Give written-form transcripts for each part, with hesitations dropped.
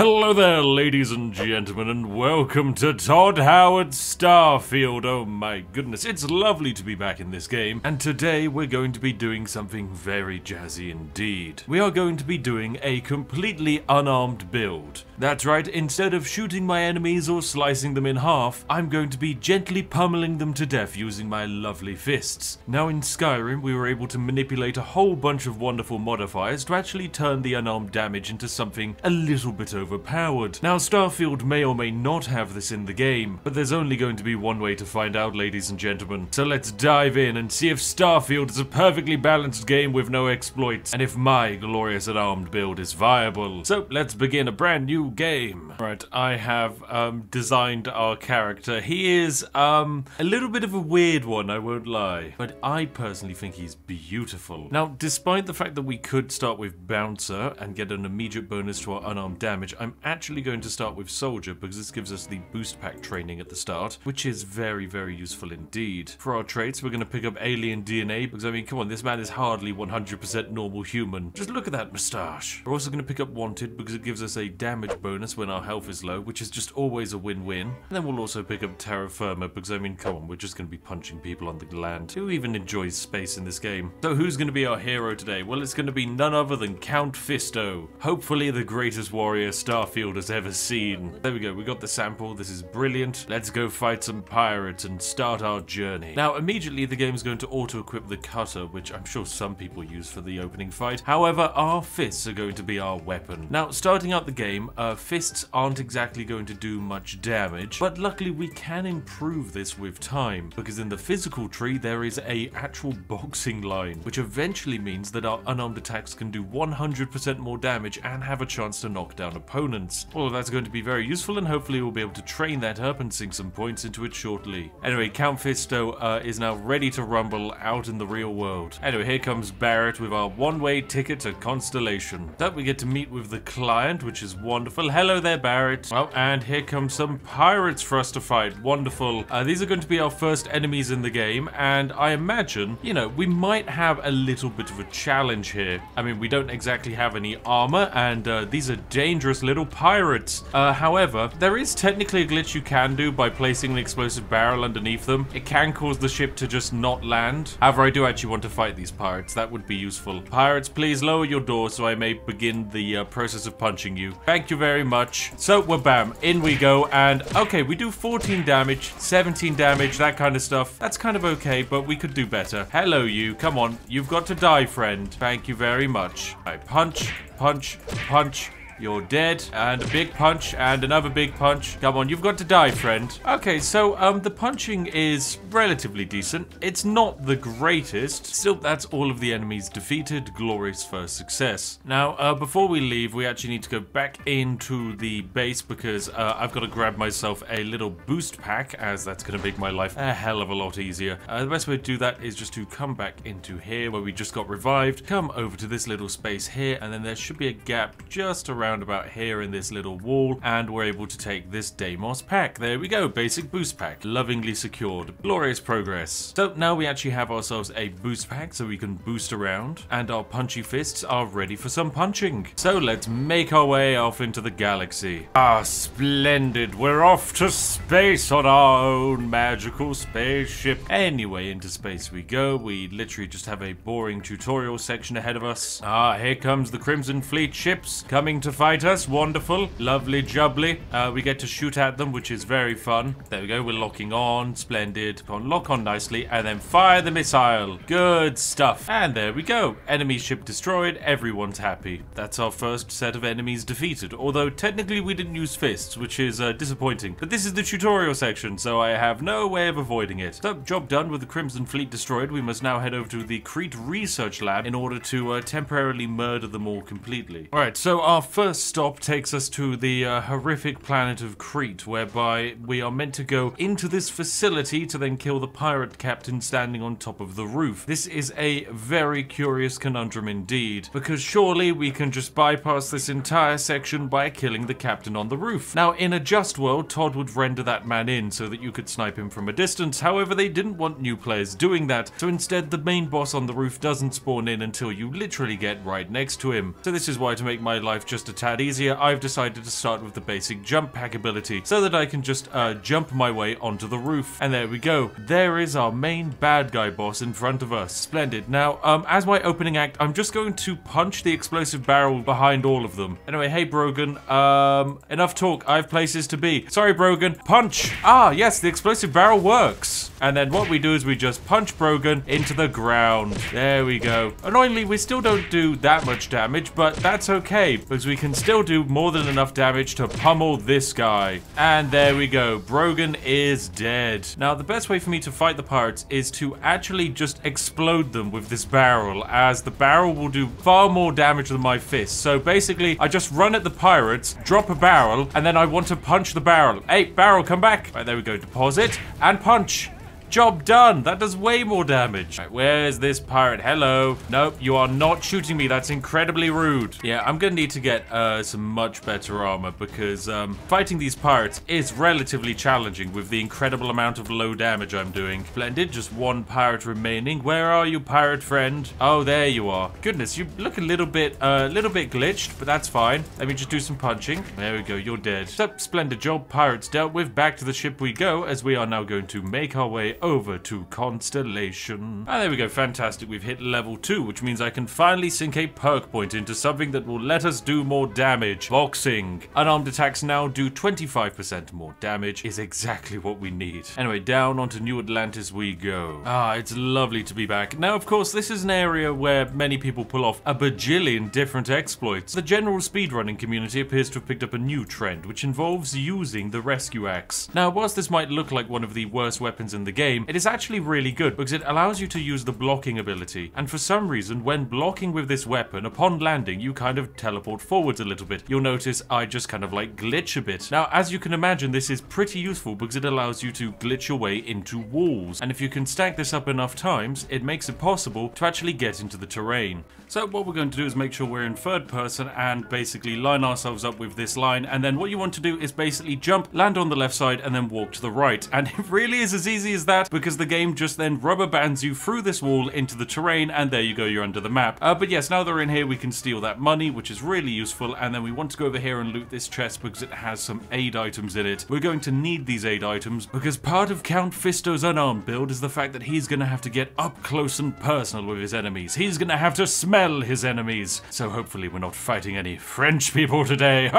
Hello there, ladies and gentlemen, and welcome to Todd Howard's Starfield. Oh my goodness, it's lovely to be back in this game, and today we're going to be doing something very jazzy indeed. We are going to be doing a completely unarmed build. That's right, instead of shooting my enemies or slicing them in half, I'm going to be gently pummeling them to death using my lovely fists. Now in Skyrim, we were able to manipulate a whole bunch of wonderful modifiers to actually turn the unarmed damage into something a little bit overpowered. Now Starfield may or may not have this in the game, but there's only going to be one way to find out, ladies and gentlemen. So let's dive in and see if Starfield is a perfectly balanced game with no exploits, and if my glorious unarmed build is viable. So let's begin a brand new game. Right, I have designed our character. He is a little bit of a weird one, I won't lie, but I personally think he's beautiful. Now, despite the fact that we could start with Bouncer and get an immediate bonus to our unarmed damage, I'm actually going to start with Soldier because this gives us the boost pack training at the start, which is very, very useful indeed. For our traits, we're going to pick up Alien DNA because, I mean, come on, this man is hardly 100% normal human. Just look at that moustache. We're also going to pick up Wanted because it gives us a damage bonus when our health is low, which is just always a win-win. And then we'll also pick up Terra Firma because, I mean, come on, we're just going to be punching people on the land. Who even enjoys space in this game? So who's going to be our hero today? Well, it's going to be none other than Count Fisto, hopefully the greatest warrior Starfield has ever seen. There we go, we got the sample, this is brilliant. Let's go fight some pirates and start our journey. Now immediately the game is going to auto-equip the cutter, which I'm sure some people use for the opening fight. However, our fists are going to be our weapon. Now starting out the game, fists aren't exactly going to do much damage, but luckily we can improve this with time, because in the physical tree there is a actual boxing line, which eventually means that our unarmed attacks can do 100% more damage and have a chance to knock down opponents. All of that's going to be very useful, and hopefully we'll be able to train that up and sink some points into it shortly. Anyway, Count Fisto is now ready to rumble out in the real world. Anyway, here comes Barrett with our one-way ticket to Constellation. That we get to meet with the client, which is wonderful. Hello there, Barrett. Well, and here come some pirates for us to fight. Wonderful. These are going to be our first enemies in the game, and I imagine, you know, we might have a little bit of a challenge here. I mean, we don't exactly have any armor, and these are dangerous little pirates. However, there is technically a glitch you can do by placing an explosive barrel underneath them. It can cause the ship to just not land. However, I do actually want to fight these pirates. That would be useful. Pirates, please lower your door so I may begin the process of punching you. Thank you very much. So, well, bam, in we go, and okay, we do 14 damage, 17 damage, that kind of stuff. That's kind of okay, but we could do better. Hello, you. Come on. You've got to die, friend. Thank you very much. All right, punch, punch, punch. You're dead, and a big punch, and another big punch. Come on, you've got to die, friend. Okay, so the punching is relatively decent. It's not the greatest. Still, that's all of the enemies defeated. Glorious first success. Now, before we leave, we actually need to go back into the base because I've got to grab myself a little boost pack, as that's going to make my life a hell of a lot easier. The best way to do that is just to come back into here where we just got revived, come over to this little space here, and then there should be a gap just around about here in this little wall, and we're able to take this Deimos pack. There we go, basic boost pack, lovingly secured. Glorious progress. So now we actually have ourselves a boost pack so we can boost around, and our punchy fists are ready for some punching. So let's make our way off into the galaxy. Ah, splendid, we're off to space on our own magical spaceship. Anyway, into space we go. We literally just have a boring tutorial section ahead of us. Ah, here comes the Crimson Fleet ships coming to fight us. Wonderful. Lovely jubbly. We get to shoot at them, which is very fun. There we go. We're locking on. Splendid. Come on, lock on nicely, and then fire the missile. Good stuff. And there we go. Enemy ship destroyed. Everyone's happy. That's our first set of enemies defeated, although technically we didn't use fists, which is disappointing. But this is the tutorial section, so I have no way of avoiding it. So, job done with the Crimson Fleet destroyed. We must now head over to the Crete Research Lab in order to temporarily murder them all completely. Alright, so our first stop takes us to the horrific planet of Crete, whereby we are meant to go into this facility to then kill the pirate captain standing on top of the roof. This is a very curious conundrum indeed, because surely we can just bypass this entire section by killing the captain on the roof. Now, in a just world, Todd would render that man in so that you could snipe him from a distance. However, they didn't want new players doing that, so instead the main boss on the roof doesn't spawn in until you literally get right next to him. So this is why, to make my life just just a tad easier, I've decided to start with the basic jump pack ability so that I can just jump my way onto the roof. And there we go. There is our main bad guy boss in front of us. Splendid. Now, as my opening act, I'm just going to punch the explosive barrel behind all of them. Anyway, hey Brogan, enough talk, I have places to be. Sorry Brogan, punch! Ah, yes, the explosive barrel works! And then what we do is we just punch Brogan into the ground. There we go. Annoyingly, we still don't do that much damage, but that's okay, because we can still do more than enough damage to pummel this guy. And there we go, Brogan is dead. Now, the best way for me to fight the pirates is to actually just explode them with this barrel, as the barrel will do far more damage than my fist. So basically, I just run at the pirates, drop a barrel, and then I want to punch the barrel. Hey, barrel, come back! Right, there we go, deposit, and punch! Job done! That does way more damage. Right, where's this pirate? Hello. Nope, you are not shooting me. That's incredibly rude. Yeah, I'm gonna need to get some much better armor because fighting these pirates is relatively challenging with the incredible amount of low damage I'm doing. Splendid, just one pirate remaining. Where are you, pirate friend? Oh, there you are. Goodness, you look a little bit glitched, but that's fine. Let me just do some punching. There we go, you're dead. So, splendid job, pirates dealt with. Back to the ship we go, as we are now going to make our way over to Constellation. Ah, there we go, fantastic. We've hit level 2, which means I can finally sink a perk point into something that will let us do more damage. Boxing. Unarmed attacks now do 25% more damage, is exactly what we need. Anyway, down onto New Atlantis we go. Ah, it's lovely to be back. Now, of course, this is an area where many people pull off a bajillion different exploits. The general speedrunning community appears to have picked up a new trend, which involves using the Rescue Axe. Now, whilst this might look like one of the worst weapons in the game, it is actually really good because it allows you to use the blocking ability, and for some reason when blocking with this weapon, upon landing you kind of teleport forwards a little bit. You'll notice I just kind of like glitch a bit. Now, as you can imagine, this is pretty useful because it allows you to glitch your way into walls, and if you can stack this up enough times, it makes it possible to actually get into the terrain. So what we're going to do is make sure we're in third person and basically line ourselves up with this line, and then what you want to do is basically jump, land on the left side, and then walk to the right. And it really is as easy as that, because the game just then rubber bands you through this wall into the terrain, and there you go, you're under the map. But yes, now they're in here, we can steal that money, which is really useful, and then we want to go over here and loot this chest because it has some aid items in it. We're going to need these aid items because part of Count Fisto's unarmed build is the fact that he's going to have to get up close and personal with his enemies. He's going to have to smell his enemies. So hopefully we're not fighting any French people today.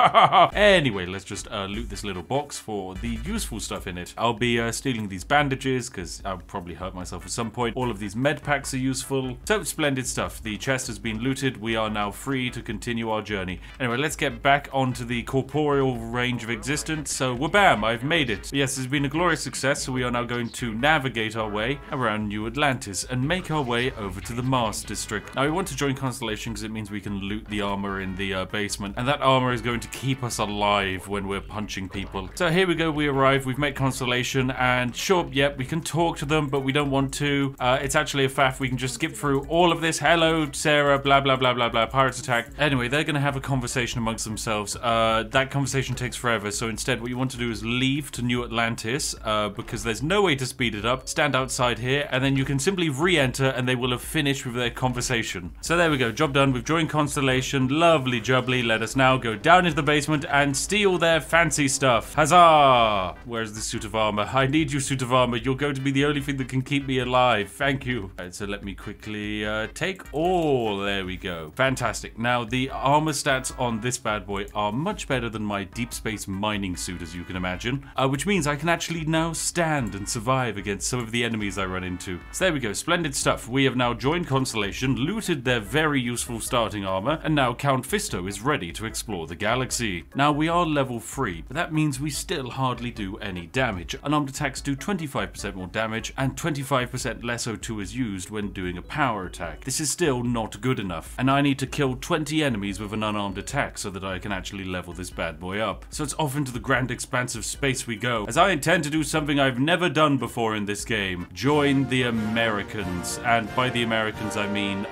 Anyway, let's just loot this little box for the useful stuff in it. I'll be stealing these bandages, because I'll probably hurt myself at some point. All of these med packs are useful. So, splendid stuff. The chest has been looted. We are now free to continue our journey. Anyway, let's get back onto the corporeal range of existence. So, wabam, I've made it. But yes, it's been a glorious success, so we are now going to navigate our way around New Atlantis and make our way over to the Mars District. Now, we want to join Constellation because it means we can loot the armor in the basement, and that armor is going to keep us alive when we're punching people. So, here we go. We arrive. We've met Constellation, and sure, yep, we can talk to them, but we don't want to. It's actually a faff. We can just skip through all of this. Hello, Sarah, blah, blah, blah, blah, blah, pirates attack. Anyway, they're going to have a conversation amongst themselves. That conversation takes forever, so instead what you want to do is leave to New Atlantis, because there's no way to speed it up. Stand outside here, and then you can simply re-enter, and they will have finished with their conversation. So there we go, job done. We've joined Constellation. Lovely jubbly. Let us now go down into the basement and steal their fancy stuff. Huzzah! Where's the suit of armor? I need you, suit of armor. You're going to be the only thing that can keep me alive. Thank you. All right, so let me quickly take all. There we go. Fantastic. Now, the armor stats on this bad boy are much better than my deep space mining suit, as you can imagine, which means I can actually now stand and survive against some of the enemies I run into. So there we go. Splendid stuff. We have now joined Constellation, looted their very useful starting armor, and now Count Fisto is ready to explore the galaxy. Now, we are level 3, but that means we still hardly do any damage. Unarmed attacks do 25% more damage, and 25% less O2 is used when doing a power attack. This is still not good enough, and I need to kill 20 enemies with an unarmed attack so that I can actually level this bad boy up. So it's off into the grand expanse of space we go, as I intend to do something I've never done before in this game. Join the Americans, and by the Americans I mean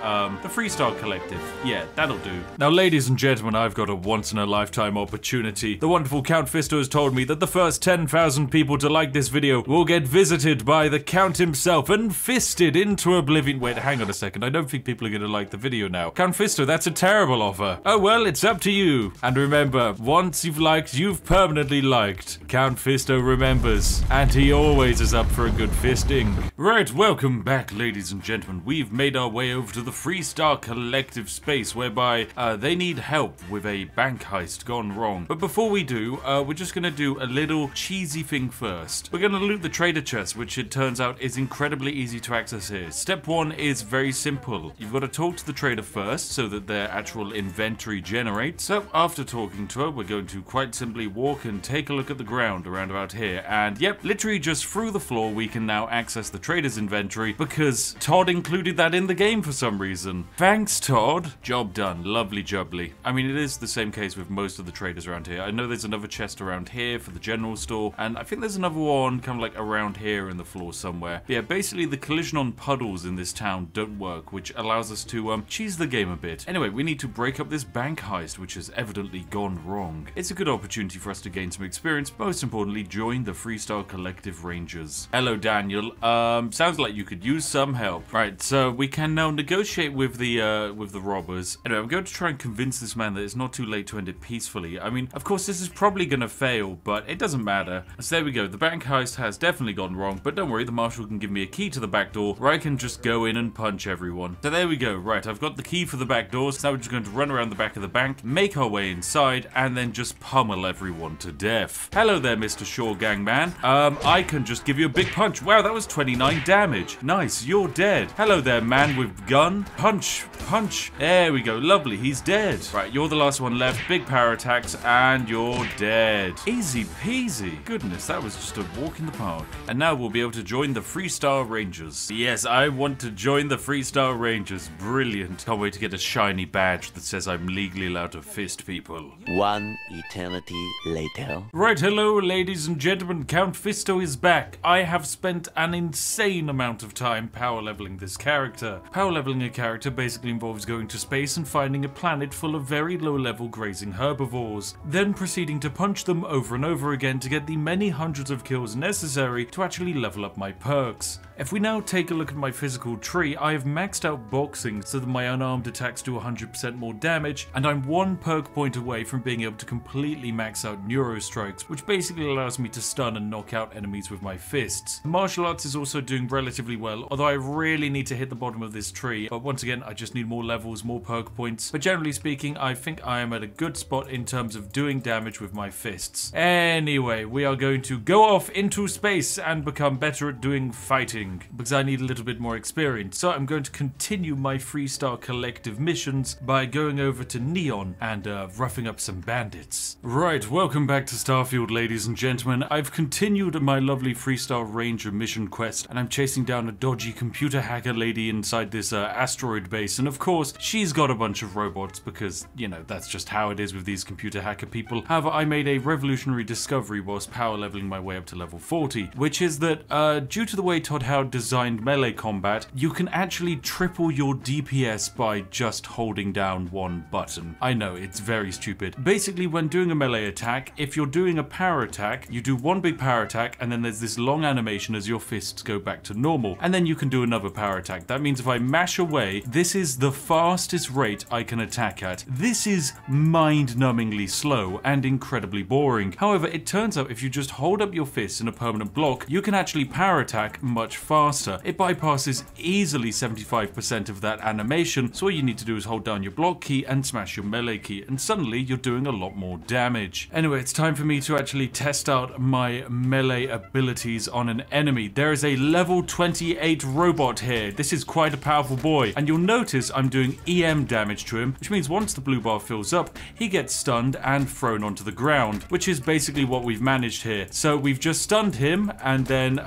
the Freestar Collective. Yeah, that'll do. Now, ladies and gentlemen, I've got a once-in-a-lifetime opportunity. The wonderful Count Fisto has told me that the first 10,000 people to like this video will get visited defeated by the Count himself and fisted into oblivion. Wait, hang on a second. I don't think people are going to like the video now. Count Fisto, that's a terrible offer. Oh well, it's up to you. And remember, once you've liked, you've permanently liked. Count Fisto remembers, and he always is up for a good fisting. Right, welcome back, ladies and gentlemen. We've made our way over to the Freestar Collective space, whereby they need help with a bank heist gone wrong. But before we do, we're just going to do a little cheesy thing first. We're going to loot the trader chest, which it turns out is incredibly easy to access here. Step one is very simple. You've got to talk to the trader first so that their actual inventory generates. So after talking to her, we're going to quite simply walk and take a look at the ground around about here. And yep, literally just through the floor, we can now access the trader's inventory because Todd included that in the game for some reason. Thanks, Todd. Job done. Lovely jubbly. I mean, it is the same case with most of the traders around here. I know there's another chest around here for the general store, and I think there's another one kind of like around here in the floor somewhere. Yeah, basically the collision on puddles in this town don't work, which allows us to cheese the game a bit. Anyway, we need to break up this bank heist, which has evidently gone wrong. It's a good opportunity for us to gain some experience, most importantly, join the Freestar Collective Rangers. Hello, Daniel. Sounds like you could use some help. Right, so we can now negotiate with the robbers. Anyway, I'm going to try and convince this man that it's not too late to end it peacefully. I mean, of course, this is probably going to fail, but it doesn't matter. So there we go. The bank heist has definitely gone wrong, but don't worry, the marshal can give me a key to the back door where I can just go in and punch everyone. So there we go. Right, I've got the key for the back door, so now we're just going to run around the back of the bank, make our way inside, and then just pummel everyone to death. Hello there, Mr. Shaw Gangman. I can just give you a big punch. Wow, that was 29 damage. Nice, you're dead. Hello there, man with gun. Punch, punch. There we go. Lovely, he's dead. Right, you're the last one left. Big power attacks, and you're dead. Easy peasy. Goodness, that was just a walk in the park. And now we'll be able to join the Freestar Rangers. Yes, I want to join the Freestar Rangers. Brilliant. Can't wait to get a shiny badge that says I'm legally allowed to fist people. One eternity later. Right, hello, ladies and gentlemen. Count Fisto is back. I have spent an insane amount of time power leveling this character. Power leveling a character basically involves going to space and finding a planet full of very low-level grazing herbivores, then proceeding to punch them over and over again to get the many hundreds of kills necessary to actually level up my perks. If we now take a look at my physical tree, I have maxed out boxing so that my unarmed attacks do 100% more damage, and I'm one perk point away from being able to completely max out neurostrikes, which basically allows me to stun and knock out enemies with my fists. Martial arts is also doing relatively well, although I really need to hit the bottom of this tree, but once again, I just need more levels, more perk points. But generally speaking, I think I am at a good spot in terms of doing damage with my fists. Anyway, we are going to go off into space and become better at doing fighting, because I need a little bit more experience. So I'm going to continue my Freestar Collective missions by going over to Neon and roughing up some bandits. Right, welcome back to Starfield, ladies and gentlemen. I've continued my lovely Freestar Ranger mission quest, and I'm chasing down a dodgy computer hacker lady inside this asteroid base. And of course, she's got a bunch of robots because, you know, that's just how it is with these computer hacker people. However, I made a revolutionary discovery whilst power leveling my way up to level 40, which is that due to the way Todd Howard designed melee combat, you can actually triple your DPS by just holding down one button. I know, it's very stupid. Basically, when doing a melee attack, if you're doing a power attack, you do one big power attack, and then there's this long animation as your fists go back to normal, and then you can do another power attack. That means if I mash away, this is the fastest rate I can attack at. This is mind-numbingly slow and incredibly boring. However, it turns out if you just hold up your fists in a permanent block, you can actually power attack much faster. It bypasses easily 75% of that animation, so all you need to do is hold down your block key and smash your melee key, and suddenly you're doing a lot more damage. Anyway, it's time for me to actually test out my melee abilities on an enemy. There is a level 28 robot here. This is quite a powerful boy, and you'll notice I'm doing EM damage to him, which means once the blue bar fills up, he gets stunned and thrown onto the ground, which is basically what we've managed here. So we've just stunned him and then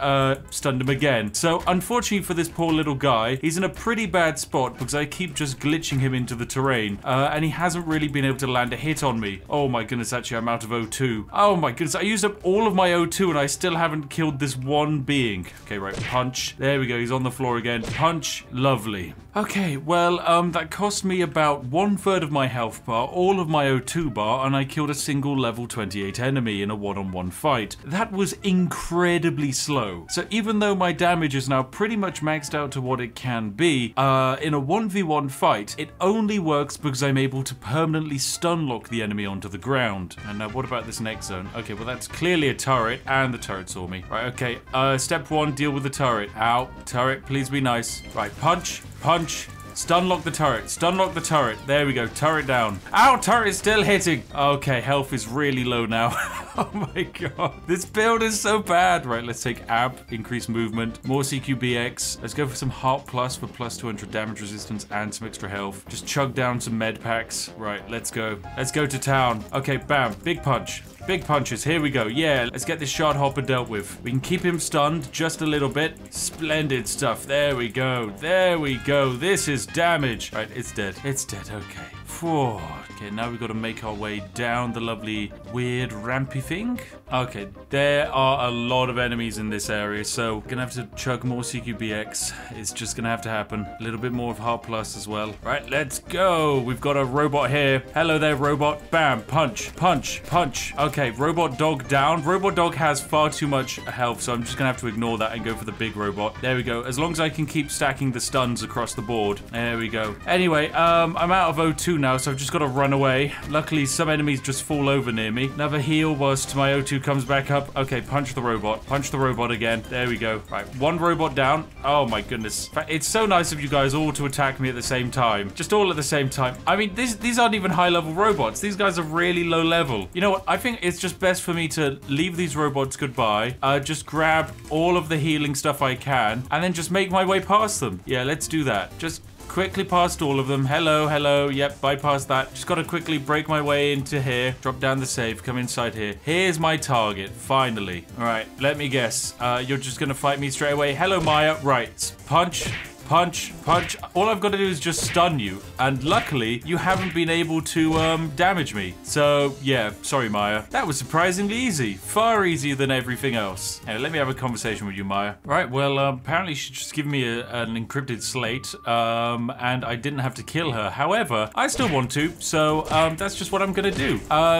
stunned him again. So, unfortunately for this poor little guy, he's in a pretty bad spot because I keep just glitching him into the terrain, and he hasn't really been able to land a hit on me. Oh my goodness, actually, I'm out of O2. Oh my goodness, I used up all of my O2 and I still haven't killed this one being. Okay, right, punch. There we go, he's on the floor again. Punch. Lovely. Okay, well, that cost me about 1/3 of my health bar, all of my O2 bar, and I killed a single level 28 enemy in a one-on-one fight. That was incredibly slow. slow. So even though my damage is now pretty much maxed out to what it can be, in a 1v1 fight, it only works because I'm able to permanently stun lock the enemy onto the ground. And now what about this next zone? Okay, well that's clearly a turret, and the turret saw me. Right, okay, step one, deal with the turret. Ow, turret, please be nice. Right, punch, punch. Stun lock the turret. Stun lock the turret. There we go. Turret down. Ow! Turret's still hitting. Okay, health is really low now. Oh my god. This build is so bad. Right, let's take AB. Increase movement. More CQBX. Let's go for some Heart Plus for plus 200 damage resistance and some extra health. Just chug down some med packs. Right, let's go. Let's go to town. Okay, bam. Big punch. Big punches, here we go. Yeah, let's get this shard hopper dealt with. We can keep him stunned just a little bit. Splendid stuff. There we go. There we go. This is damage. Right, it's dead. It's dead. Okay. Whew. Okay, now we've got to make our way down the lovely weird rampy thing. Okay, there are a lot of enemies in this area, so we're gonna have to chug more CQBX. It's just gonna have to happen. A little bit more of Heart Plus as well. Right, let's go. We've got a robot here. Hello there, robot. Bam. Punch. Punch. Punch. Okay, robot dog down. Robot dog has far too much health, so I'm just gonna have to ignore that and go for the big robot. There we go. As long as I can keep stacking the stuns across the board. There we go. Anyway, I'm out of O2 now, so I've just got to run away. Luckily, some enemies just fall over near me. Another heal whilst my O2 comes back up. Okay, punch the robot. Punch the robot again. There we go. Right, one robot down. Oh my goodness. It's so nice of you guys all to attack me at the same time. Just all at the same time. I mean, these aren't even high-level robots. These guys are really low level. You know what? I think it's just best for me to leave these robots goodbye, just grab all of the healing stuff I can, and then just make my way past them. Yeah, let's do that. Just quickly past all of them. Hello, hello. Yep, bypass that. Just gotta quickly break my way into here. Drop down the safe. Come inside here. Here's my target, finally. All right, let me guess. You're just gonna fight me straight away. Hello, Maya. Right. Punch. Punch, punch. All I've got to do is just stun you. And luckily, you haven't been able to damage me. So, yeah. Sorry, Maya. That was surprisingly easy. Far easier than everything else. Now, let me have a conversation with you, Maya. Right, well, apparently she's just given me an encrypted slate. And I didn't have to kill her. However, I still want to. So, that's just what I'm going to do.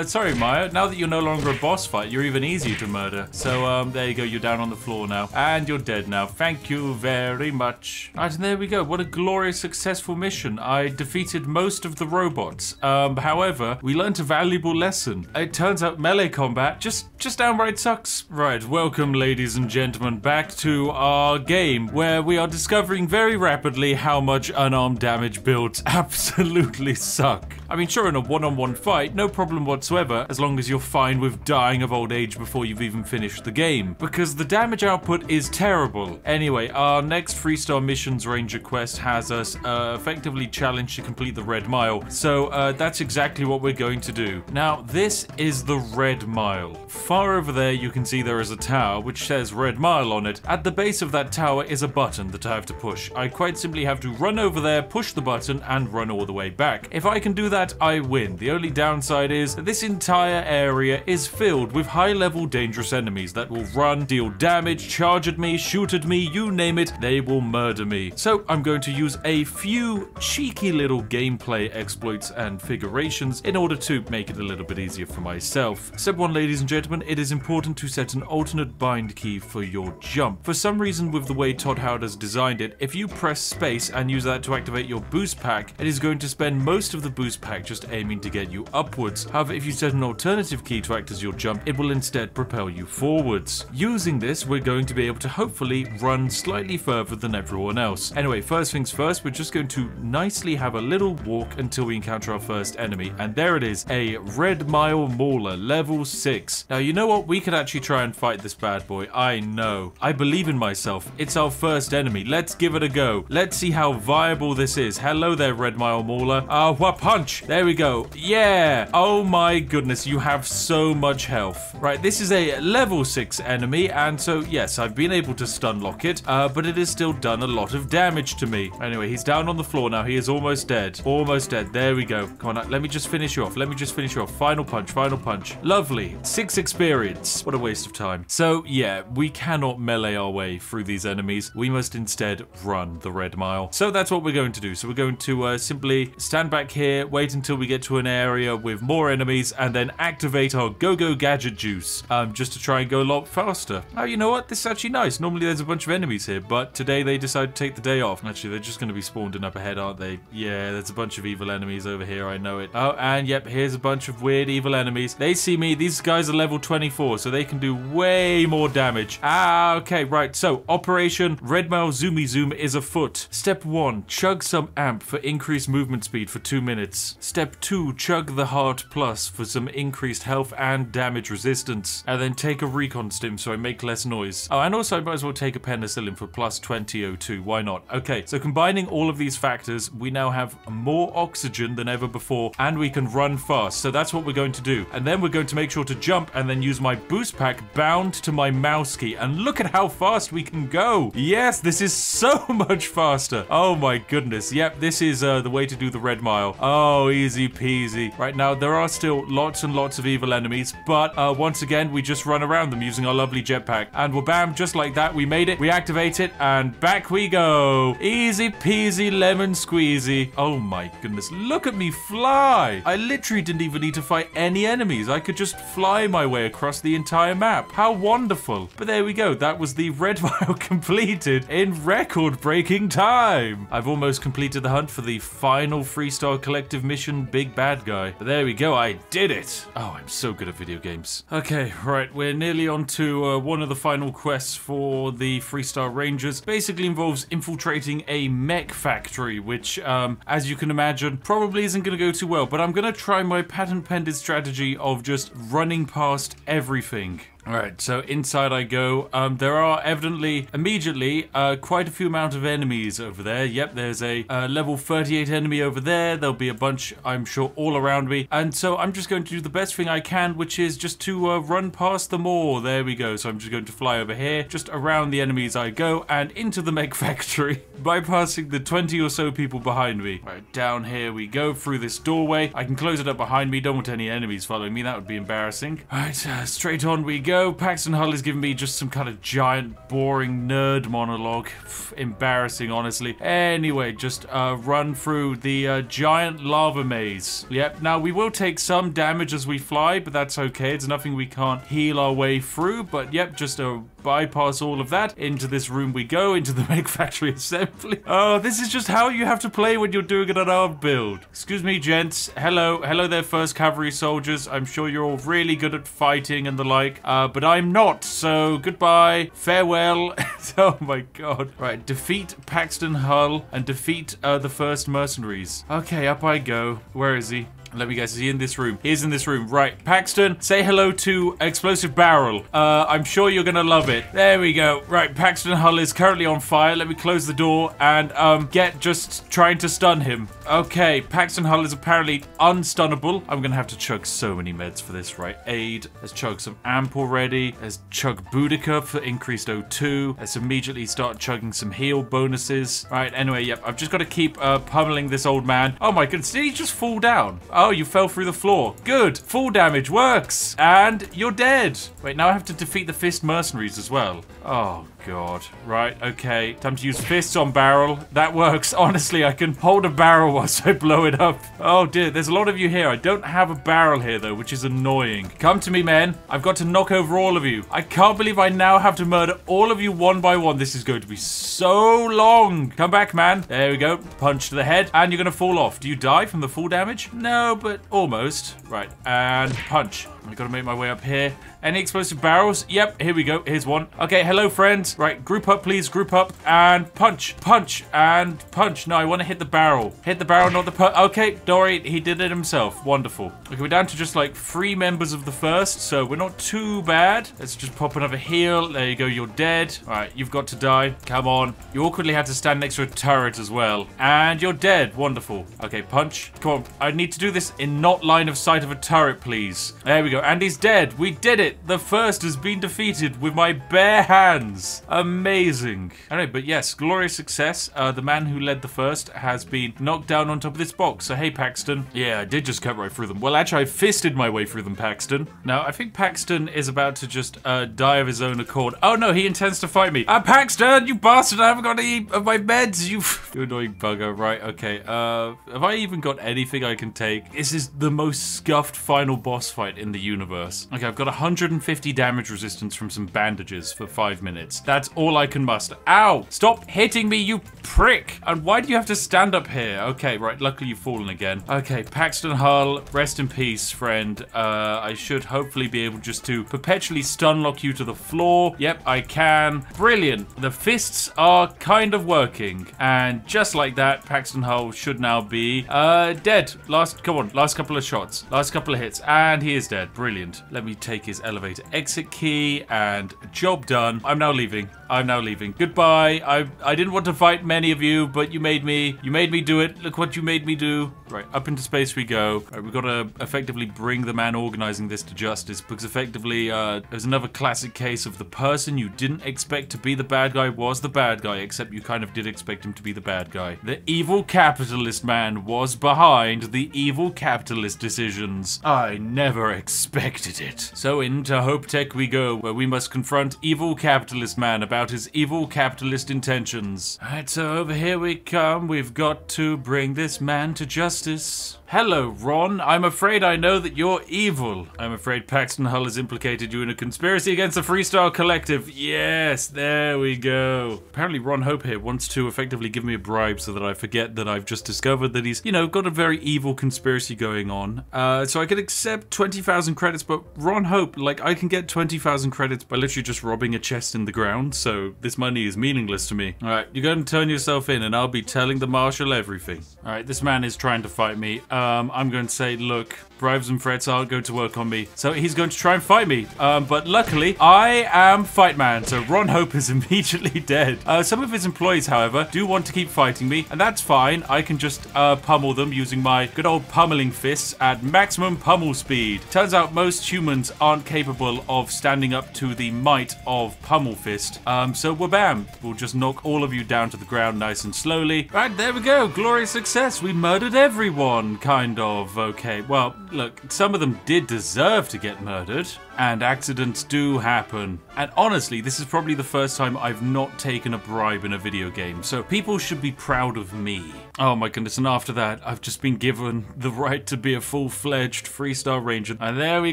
Sorry, Maya. Now that you're no longer a boss fight, you're even easier to murder. So, there you go. You're down on the floor now. And you're dead now. Thank you very much. Right, there we go. What a glorious, successful mission. I defeated most of the robots. However, we learned a valuable lesson. It turns out melee combat just downright sucks. Right, welcome, ladies and gentlemen, back to our game, where we are discovering very rapidly how much unarmed damage builds absolutely suck. I mean, sure, in a one-on-one fight, no problem whatsoever, as long as you're fine with dying of old age before you've even finished the game, because the damage output is terrible. Anyway, our next Freestar missions Ranger quest has us effectively challenged to complete the Red Mile. So that's exactly what we're going to do. Now, this is the Red Mile. Far over there, you can see there is a tower which says Red Mile on it. At the base of that tower is a button that I have to push. I quite simply have to run over there, push the button, and run all the way back. If I can do that, I win. The only downside is that this entire area is filled with high-level dangerous enemies that will run, deal damage, charge at me, shoot at me, you name it, they will murder me. So I'm going to use a few cheeky little gameplay exploits and figurations in order to make it a little bit easier for myself. Step 1, ladies and gentlemen, it is important to set an alternate bind key for your jump. For some reason, with the way Todd Howard has designed it, if you press space and use that to activate your boost pack, it is going to spend most of the boost pack just aiming to get you upwards. However, if you set an alternative key to act as your jump, it will instead propel you forwards. Using this, we're going to be able to hopefully run slightly further than everyone else. Anyway, first things first, we're just going to nicely have a little walk until we encounter our first enemy. And there it is, a Red Mile Mauler, level 6. Now, you know what? We could actually try and fight this bad boy. I know. I believe in myself. It's our first enemy. Let's give it a go. Let's see how viable this is. Hello there, Red Mile Mauler. Wha-punch! There we go. Yeah! Oh my goodness, you have so much health. Right, this is a level 6 enemy, and so, yes, I've been able to stun lock it, but it has still done a lot of damage to me. Anyway, he's down on the floor now. He is almost dead. Almost dead. There we go. Come on, let me just finish you off. Let me just finish you off. Final punch. Final punch. Lovely. 6 experience. What a waste of time. So, yeah, we cannot melee our way through these enemies. We must instead run the Red Mile. So that's what we're going to do. So we're going to simply stand back here, wait wait until we get to an area with more enemies and then activate our go-go gadget juice just to try and go a lot faster. Oh, you know what? This is actually nice. Normally there's a bunch of enemies here, but today they decide to take the day off. Actually, they're just going to be spawned in up ahead, aren't they? Yeah, there's a bunch of evil enemies over here. I know it. Oh, and yep, here's a bunch of weird evil enemies. They see me. These guys are level 24, so they can do way more damage. Ah, okay, right. So, Operation Red Mile Zoomy Zoom is afoot. Step 1, chug some amp for increased movement speed for 2 minutes. Step 2, chug the Heart Plus for some increased health and damage resistance. And then take a recon stim so I make less noise. Oh, and also I might as well take a penicillin for plus 20 O2. Why not? Okay, so combining all of these factors, we now have more oxygen than ever before, and we can run fast. So that's what we're going to do. And then we're going to make sure to jump and then use my boost pack bound to my mouse key. And look at how fast we can go. Yes, this is so much faster. Oh my goodness. Yep, this is the way to do the Red Mile. Oh, easy peasy. Right now, there are still lots and lots of evil enemies, but once again, we just run around them using our lovely jetpack. And well, bam, just like that, we made it. We activate it, and back we go. Easy peasy lemon squeezy. Oh my goodness, look at me fly. I literally didn't even need to fight any enemies. I could just fly my way across the entire map. How wonderful. But there we go. That was the Red Mile completed in record-breaking time. I've almost completed the hunt for the final Freestar Collective mission, Big Bad Guy. But there we go. I did it. Oh, I'm so good at video games. Okay, right. We're nearly on to one of the final quests for the Freestar Rangers. Basically involves infiltrating a mech factory, which, as you can imagine, probably isn't going to go too well. But I'm going to try my patent-pending strategy of just running past everything. Alright, so inside I go. There are evidently, immediately, quite a few amount of enemies over there. Yep, there's a level 38 enemy over there. There'll be a bunch, I'm sure, all around me. And so I'm just going to do the best thing I can, which is just to run past them all. There we go. So I'm just going to fly over here. Just around the enemies I go and into the mech factory, bypassing the 20 or so people behind me. Alright, down here we go through this doorway. I can close it up behind me. Don't want any enemies following me. That would be embarrassing. Alright, straight on we go. Paxton Hull is giving me just some kind of giant, boring nerd monologue. Pff, embarrassing, honestly. Anyway, just run through the giant lava maze. Yep, now we will take some damage as we fly, but that's okay. It's nothing we can't heal our way through. But yep, just a bypass all of that. Into this room we go, into the mech factory assembly. Oh, this is just how you have to play when you're doing an unarmed build. Excuse me, gents. Hello. Hello there, first cavalry soldiers. I'm sure you're all really good at fighting and the like, but I'm not, so goodbye. Farewell. Oh my god. Right, defeat Paxton Hull and defeat the first mercenaries. Okay, up I go. Where is he? Let me guess, is he in this room? He is in this room. Right, Paxton, say hello to Explosive Barrel. I'm sure you're gonna love it. There we go. Right, Paxton Hull is currently on fire. Let me close the door and get just trying to stun him. Okay, Paxton Hull is apparently unstunnable. I'm gonna have to chug so many meds for this, right? Aid. Let's chug some amp already. Let's chug Boudica for increased O2. Let's immediately start chugging some heal bonuses. Right, anyway, yep, I've just got to keep pummeling this old man. Oh my goodness, did he just fall down? Oh, you fell through the floor. Good. Full damage works. And you're dead. Wait, now I have to defeat the fist mercenaries as well. Oh, God. Right, okay. Time to use fists on Barrel. That works. Honestly, I can hold a barrel whilst I blow it up. Oh, dear. There's a lot of you here. I don't have a barrel here, though, which is annoying. Come to me, men. I've got to knock over all of you. I can't believe I now have to murder all of you one by one. This is going to be so long. Come back, man. There we go. Punch to the head. And you're going to fall off. Do you die from the full damage? No. But almost. Right, and punch. I gotta make my way up here. Any explosive barrels? Yep, here we go. Here's one. Okay, hello, friends. Right, group up, please. Group up and punch. Punch and punch. No, I want to hit the barrel. Hit the barrel, not the okay, Dory, he did it himself. Wonderful. Okay, we're down to just like 3 members of the first, so we're not too bad. Let's just pop another heal. There you go. You're dead. All right, you've got to die. Come on. You awkwardly had to stand next to a turret as well. And you're dead. Wonderful. Okay, punch. Come on. I need to do this in not line of sight of a turret, please. There we go. And he's dead. We did it. The first has been defeated with my bare hands. Amazing. All right, but yes, glorious success. The man who led the first has been knocked down on top of this box. So hey, Paxton. Yeah, I did just cut right through them. Well, actually, I fisted my way through them, Paxton. Now, I think Paxton is about to just die of his own accord. Oh no, he intends to fight me. Paxton, you bastard, I haven't got any of my meds, you annoying bugger. Right, okay. Have I even got anything I can take? This is the most scuffed final boss fight in the universe. Okay, I've got 150 damage resistance from some bandages for 5 minutes. That's all I can muster. Ow! Stop hitting me, you prick! And why do you have to stand up here? Okay, right, luckily you've fallen again. Okay, Paxton Hull, rest in peace, friend. I should hopefully be able just to perpetually stun lock you to the floor. Yep, I can. Brilliant. The fists are kind of working. And just like that, Paxton Hull should now be dead. Last couple of shots. Last couple of hits. And he is dead. Brilliant. Let me take his elevator exit key and job done. I'm now leaving. I'm now leaving. Goodbye. I didn't want to fight many of you, but you made me do it. Look what you made me do. Right, up into space we go. Right, we've got to effectively bring the man organizing this to justice, because effectively there's another classic case of the person you didn't expect to be the bad guy was the bad guy, except you kind of did expect him to be the bad guy. The evil capitalist man was behind the evil capitalist decisions. I never expected it. So into Hope Tech we go, where we must confront evil capitalist man about his evil capitalist intentions. Alright, so over here we come. We've got to bring this man to justice. Hello, Ron. I'm afraid I know that you're evil. I'm afraid Paxton Hull has implicated you in a conspiracy against the Freestar Collective. Yes, there we go. Apparently Ron Hope here wants to effectively give me a bribe so that I forget that I've just discovered that he's, you know, got a very evil conspiracy going on. So I could accept 20,000 credits, but Ron Hope, like, I can get 20,000 credits by literally just robbing a chest in the ground, so this money is meaningless to me. All right, you go and turn yourself in and I'll be telling the marshal everything. All right, this man is trying to fight me. I'm going to say, look, bribes and threats aren't going to work on me. So he's going to try and fight me. But luckily, I am Fight Man. So Ron Hope is immediately dead. Some of his employees, however, do want to keep fighting me. And that's fine. I can just pummel them using my good old pummeling fists at maximum pummel speed. Turns out most humans aren't capable of standing up to the might of pummel fist. So wabam. We'll just knock all of you down to the ground nice and slowly. Right, there we go. Glorious success. We murdered everyone. Kind of. Okay, well, look, some of them did deserve to get murdered, and accidents do happen. And honestly, this is probably the first time I've not taken a bribe in a video game, so people should be proud of me. Oh my goodness, and after that, I've just been given the right to be a full-fledged Freestar Ranger. And there we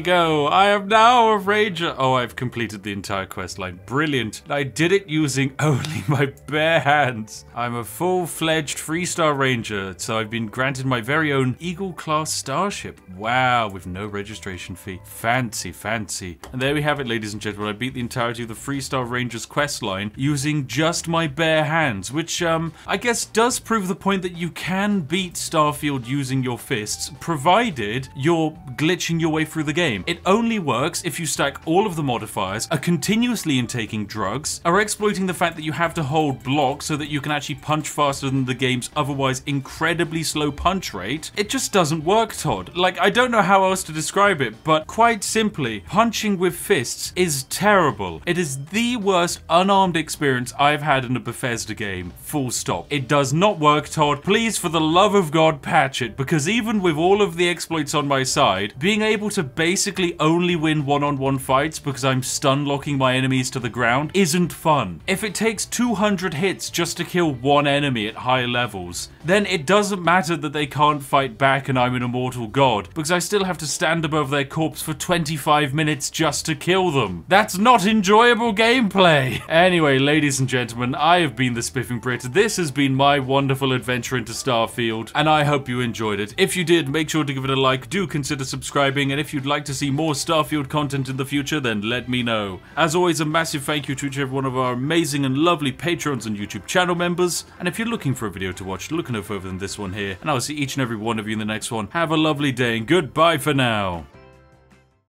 go, I am now a Ranger! Oh, I've completed the entire questline. Brilliant. I did it using only my bare hands. I'm a full-fledged Freestar Ranger, so I've been granted my very own Eagle Class Starship. Wow, with no registration fee. Fancy, fancy. And there we have it, ladies and gentlemen. I beat the entirety of the Freestar Rangers questline using just my bare hands, which, I guess does prove the point that you can beat Starfield using your fists, provided you're glitching your way through the game. It only works if you stack all of the modifiers, are continuously intaking drugs, are exploiting the fact that you have to hold block so that you can actually punch faster than the game's otherwise incredibly slow punch rate. It just doesn't work, Todd. Like, I don't know how else to describe it, but quite simply, punching with fists is terrible. It is the worst unarmed experience I've had in a Bethesda game. Full stop. It does not work, Todd. Please, for the love of God, patch it, because even with all of the exploits on my side, being able to basically only win one-on-one fights because I'm stun locking my enemies to the ground isn't fun. If it takes 200 hits just to kill one enemy at high levels, then it doesn't matter that they can't fight back and I'm an immortal god, because I still have to stand above their corpse for 25 minutes just to kill them. That's not enjoyable gameplay! Anyway, ladies and gentlemen, I have been the Spiffing Brit. This has been my wonderful adventure into Starfield, and I hope you enjoyed it. If you did, make sure to give it a like, do consider subscribing, and if you'd like to see more Starfield content in the future, then let me know. As always, a massive thank you to each and every one of our amazing and lovely Patrons and YouTube channel members, and if you're looking for a video to watch, look no further than this one here, and I'll see each and every one of you in the next one. Have a lovely day and goodbye for now.